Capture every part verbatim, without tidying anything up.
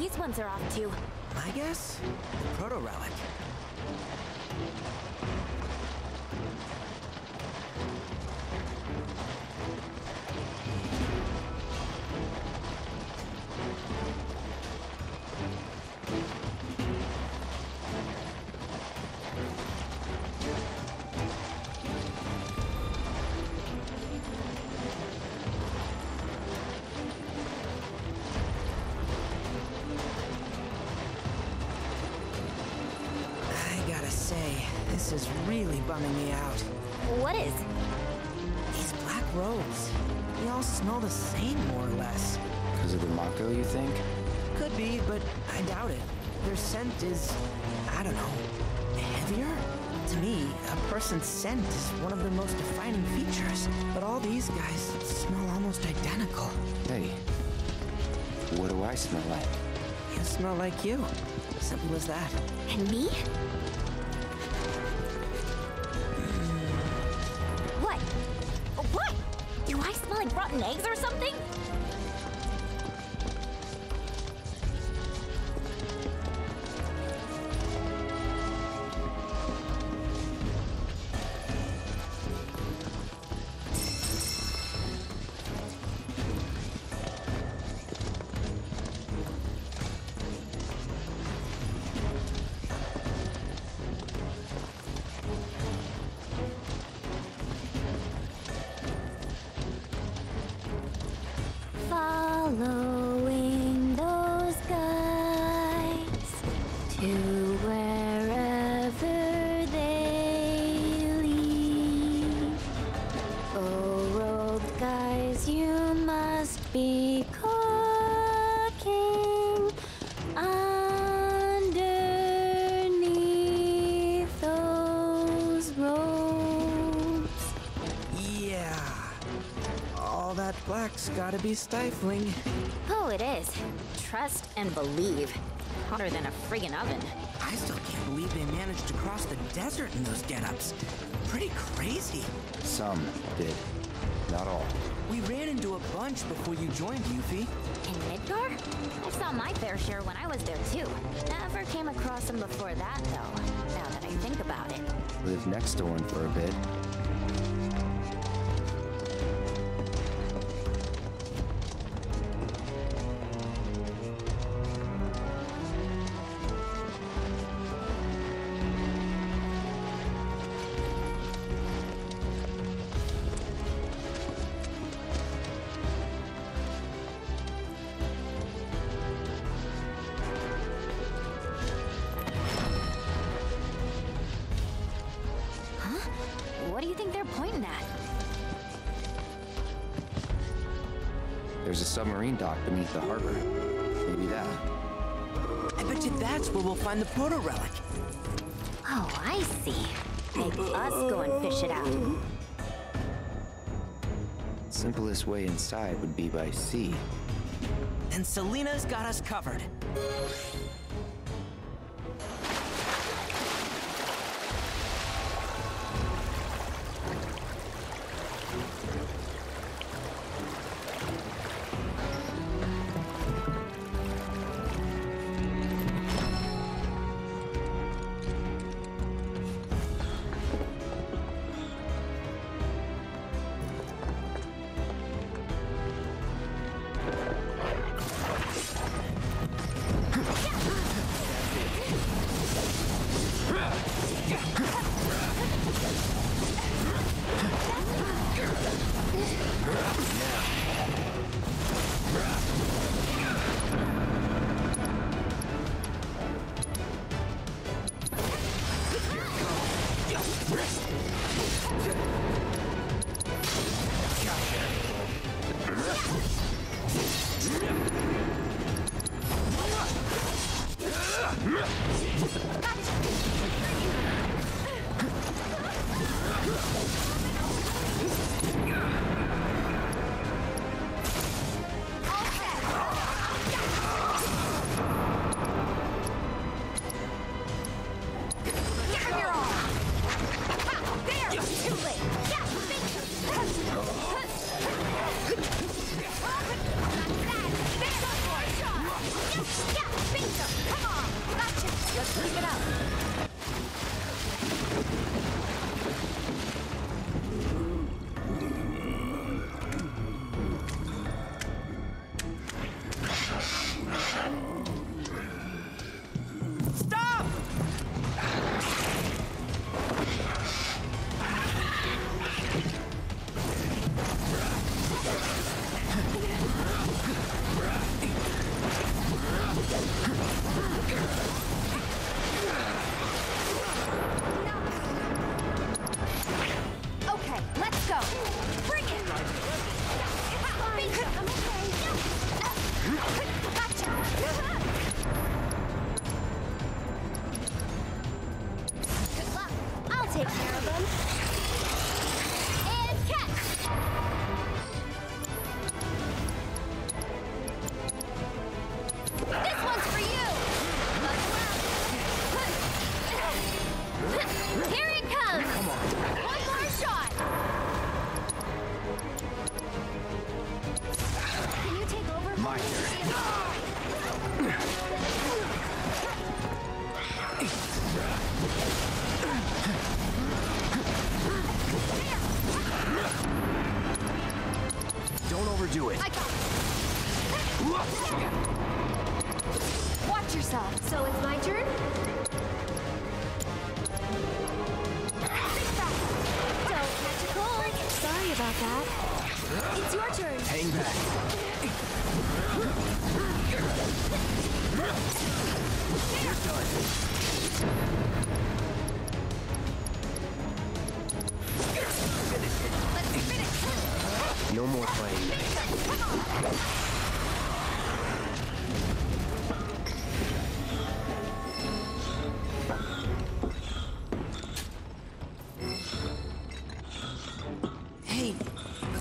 these ones are off to? I guess? Proto-Relic. This is really bumming me out. What is? These black robes. They all smell the same, more or less. Because of the Mako, you think? Could be, but I doubt it. Their scent is, I don't know, heavier? To me, a person's scent is one of their most defining features. But all these guys smell almost identical. Hey, what do I smell like? You smell like you. Simple as that. And me? Like rotten eggs or something? Gotta be stifling. Oh, it is. Trust and believe. Hotter than a friggin' oven. I still can't believe they managed to cross the desert in those get-ups. Pretty crazy. Some did. Not all. We ran into a bunch before you joined, Yuffie. In Midgar? I saw my fair share when I was there, too. Never came across them before that, though. Now that I think about it. Lived next to one for a bit. What do you think they're pointing at? There's a submarine dock beneath the harbor. Maybe that. I bet you that's where we'll find the Proto-Relic. Oh, I see. Make us go and fish it out. Simplest way inside would be by sea. And Selena's got us covered.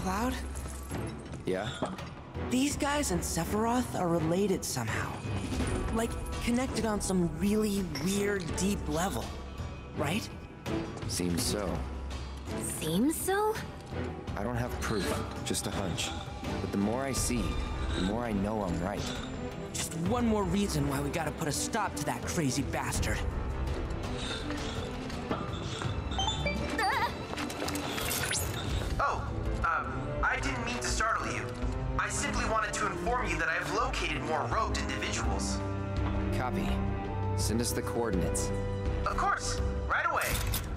Cloud? Yeah? These guys and Sephiroth are related somehow. Like, connected on some really weird, deep level. Right? Seems so. Seems so? I don't have proof, just a hunch. But the more I see, the more I know I'm right. Just one more reason why we gotta put a stop to that crazy bastard. More rogue individuals. Copy. Send us the coordinates. Of course, right away.